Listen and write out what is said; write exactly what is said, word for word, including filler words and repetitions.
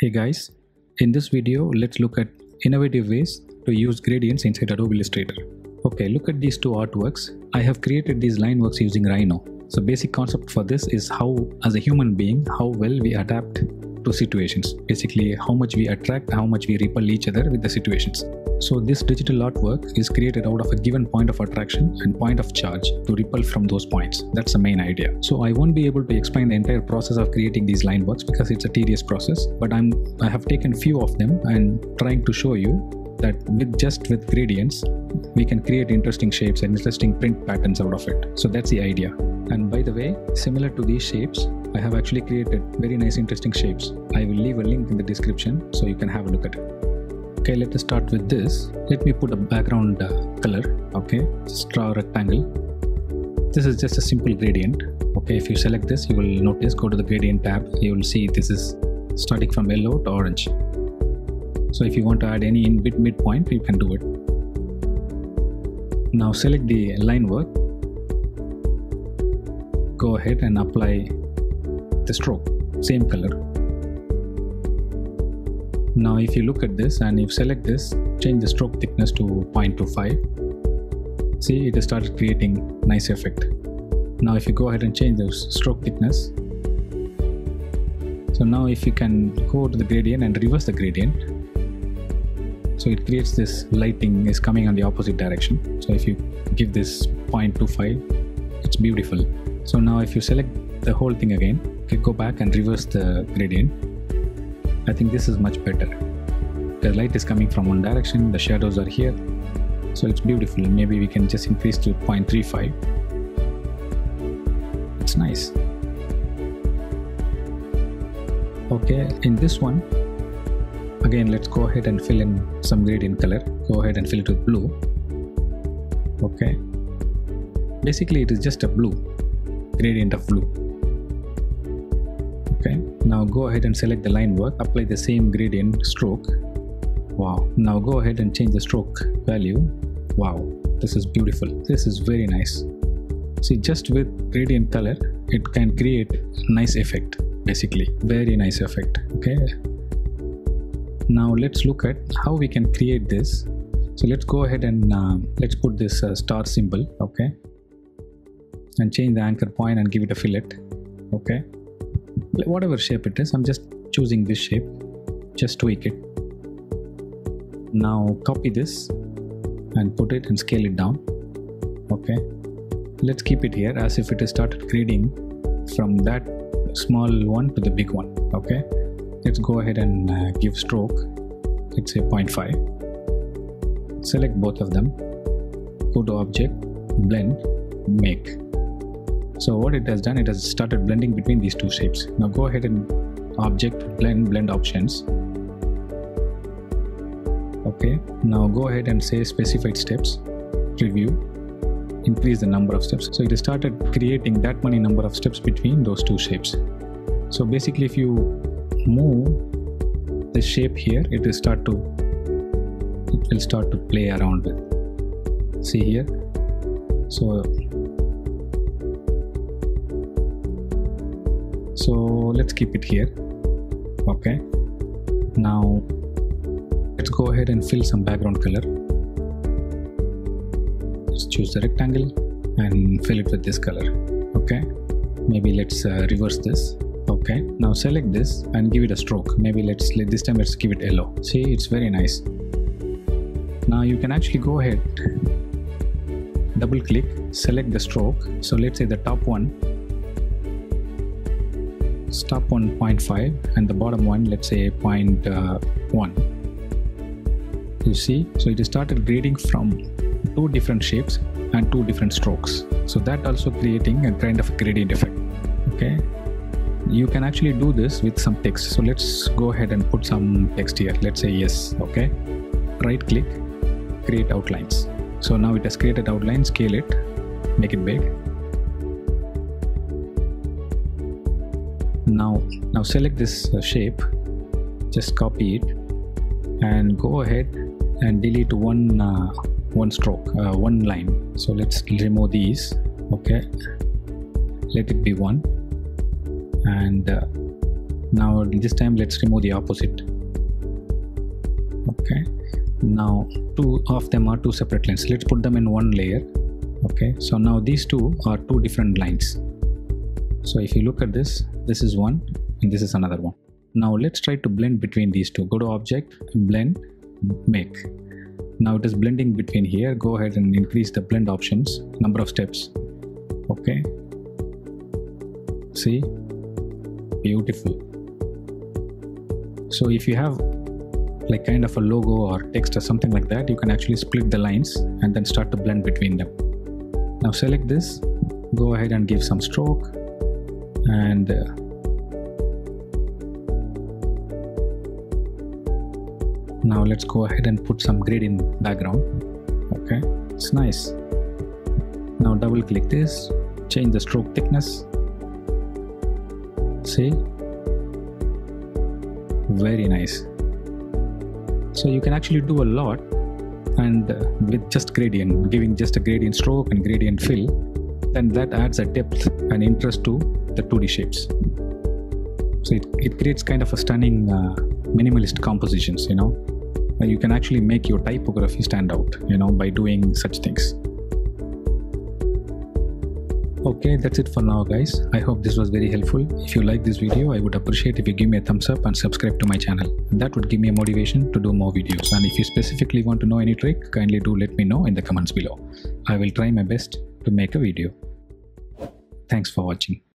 Hey guys, in this video let's look at innovative ways to use gradients inside Adobe Illustrator. Okay, look at these two artworks. I have created these line works using Rhino. So basic concept for this is how as a human being how well we adapt to situations. Basically how much we attract, how much we repel each other with the situations. So this digital artwork is created out of a given point of attraction and point of charge to repel from those points. That's the main idea. So I won't be able to explain the entire process of creating these line works because it's a tedious process, but I'm I have taken few of them and trying to show you that with just with gradients we can create interesting shapes and interesting print patterns out of it. So that's the idea. And by the way, similar to these shapes, I have actually created very nice interesting shapes. I will leave a link in the description so you can have a look at it. Okay, let us start with this. Let me put a background uh, color. Okay, just draw a rectangle. This is just a simple gradient. Okay, if you select this, you will notice, go to the gradient tab, you will see this is starting from yellow to orange. So if you want to add any in bit midpoint, you can do it. Now select the line work. Go ahead and apply the stroke, same color. Now if you look at this and you select this, change the stroke thickness to zero point two five. See, it has started creating nice effect. Now if you go ahead and change the stroke thickness. So now if you can go to the gradient and reverse the gradient. So it creates this lighting is coming on the opposite direction. So if you give this zero point two five, it's beautiful. So now if you select the whole thing again, you go back and reverse the gradient. I think this is much better. The light is coming from one direction, the shadows are here, so it's beautiful. Maybe we can just increase to zero point three five. It's nice. Okay, in this one, again let's go ahead and fill in some gradient color. Go ahead and fill it with blue. Okay, basically it is just a blue, gradient of blue. Okay, now go ahead and select the line work, apply the same gradient stroke. Wow, now go ahead and change the stroke value. Wow, this is beautiful. This is very nice. See, just with gradient color it can create nice effect, basically very nice effect. Okay, now let's look at how we can create this. So let's go ahead and uh, let's put this uh, star symbol, okay, and change the anchor point and give it a fillet. Okay, whatever shape it is, I'm just choosing this shape, just tweak it. Now copy this and put it and scale it down. Okay, let's keep it here as if it has started grading from that small one to the big one. Okay, let's go ahead and uh, give stroke, let's say zero point five. Select both of them, go to object, blend, make. So what it has done, it has started blending between these two shapes. Now go ahead and object, blend, blend options. Okay, now go ahead and say specified steps, review, increase the number of steps. So it has started creating that many number of steps between those two shapes. So basically if you move the shape here, it will start to it will start to play around with. See here. So So let's keep it here. Okay, now let's go ahead and fill some background color. Let's choose the rectangle and fill it with this color. Okay, maybe let's uh, reverse this. Okay, now select this and give it a stroke. Maybe let's let this time let's give it yellow. See, it's very nice. Now you can actually go ahead, double click, select the stroke. So let's say the top one, top one point five, and the bottom one, let's say zero point one. You see, so it started grading from two different shapes and two different strokes. So that also creating a kind of gradient effect. Okay, you can actually do this with some text. So let's go ahead and put some text here. Let's say yes. Okay, right click, create outlines. So now it has created outline. Scale it, make it big. Now, now select this shape, just copy it and go ahead and delete one uh, one stroke, uh, one line. So let's remove these. Okay, let it be one, and uh, Now this time let's remove the opposite. Okay, now two of them are two separate lines. Let's put them in one layer. Okay, so now these two are two different lines. So if you look at this, this is one and this is another one. Now let's try to blend between these two. Go to Object, Blend, Make. Now it is blending between here. Go ahead and increase the blend options, number of steps. Okay, see, beautiful. So if you have like kind of a logo or text or something like that, you can actually split the lines and then start to blend between them. Now select this, go ahead and give some stroke, and uh, now let's go ahead and put some grid in background. Okay, it's nice. Now double click this, change the stroke thickness. See, very nice. So you can actually do a lot, and uh, with just gradient, giving just a gradient stroke and gradient fill, then that adds a depth and interest to the two D shapes. So it, it creates kind of a stunning uh, minimalist compositions, you know. And you can actually make your typography stand out, you know, by doing such things. Okay, that's it for now, guys. I hope this was very helpful. If you like this video, I would appreciate if you give me a thumbs up and subscribe to my channel. That would give me a motivation to do more videos. And if you specifically want to know any trick, kindly do let me know in the comments below. I will try my best to make a video. Thanks for watching.